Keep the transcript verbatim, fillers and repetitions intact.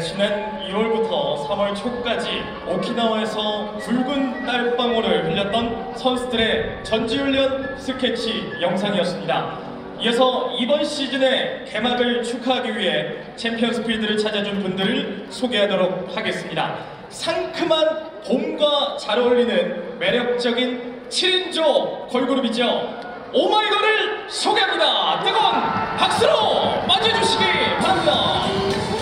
지난 일월부터 삼월 초까지 오키나와에서 붉은 딸방울을 흘렸던 선수들의 전지훈련 스케치 영상이었습니다. 이어서 이번 시즌의 개막을 축하하기 위해 챔피언스 필드를 찾아준 분들을 소개하도록 하겠습니다. 상큼한 봄과 잘 어울리는 매력적인 칠인조 걸그룹이죠. 오마이걸을 소개합니다. 뜨거운 박수로 맞이해주시기 바랍니다.